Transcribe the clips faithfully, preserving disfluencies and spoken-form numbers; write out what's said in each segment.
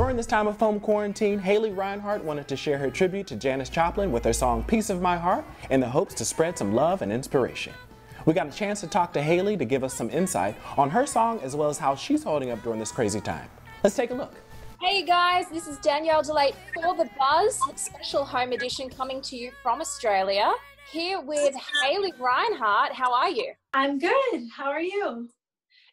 During this time of home quarantine, Haley Reinhart wanted to share her tribute to Janis Joplin with her song Piece of My Heart in the hopes to spread some love and inspiration. We got a chance to talk to Haley to give us some insight on her song as well as how she's holding up during this crazy time. Let's take a look. Hey guys, this is Danielle DeLate for the Buzz Special Home Edition coming to you from Australia, here with Haley Reinhart. How are you? I'm good. How are you?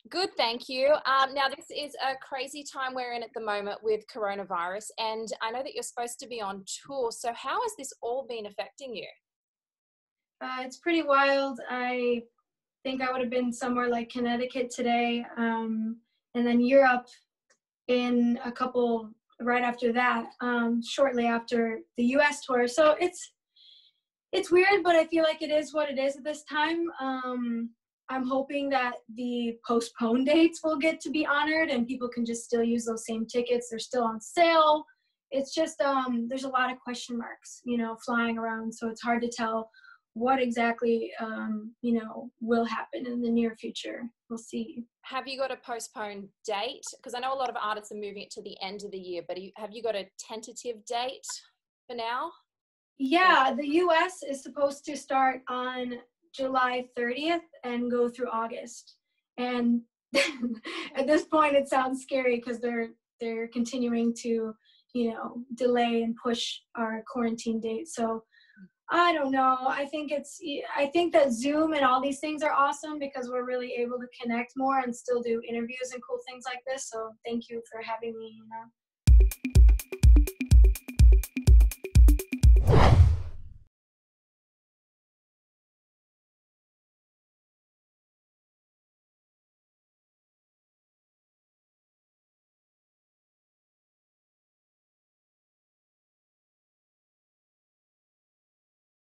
Good, thank you. Um, now, this is a crazy time we're in at the moment with coronavirus, and I know that you're supposed to be on tour, so how has this all been affecting you? Uh, it's pretty wild. I think I would have been somewhere like Connecticut today, um, and then Europe in a couple right after that, um, shortly after the U S tour. So it's it's weird, but I feel like it is what it is at this time. Um, I'm hoping that the postponed dates will get to be honored and people can just still use those same tickets. They're still on sale. It's just um, there's a lot of question marks, you know, flying around. So it's hard to tell what exactly, um, you know, will happen in the near future. We'll see. Have you got a postponed date? Because I know a lot of artists are moving it to the end of the year, but have you got a tentative date for now? Yeah, the U S is supposed to start on July thirtieth and go through August. And at this point, it sounds scary because they're, they're continuing to, you know, delay and push our quarantine date. So I don't know. I think it's, I think that Zoom and all these things are awesome because we're really able to connect more and still do interviews and cool things like this. So thank you for having me, you know.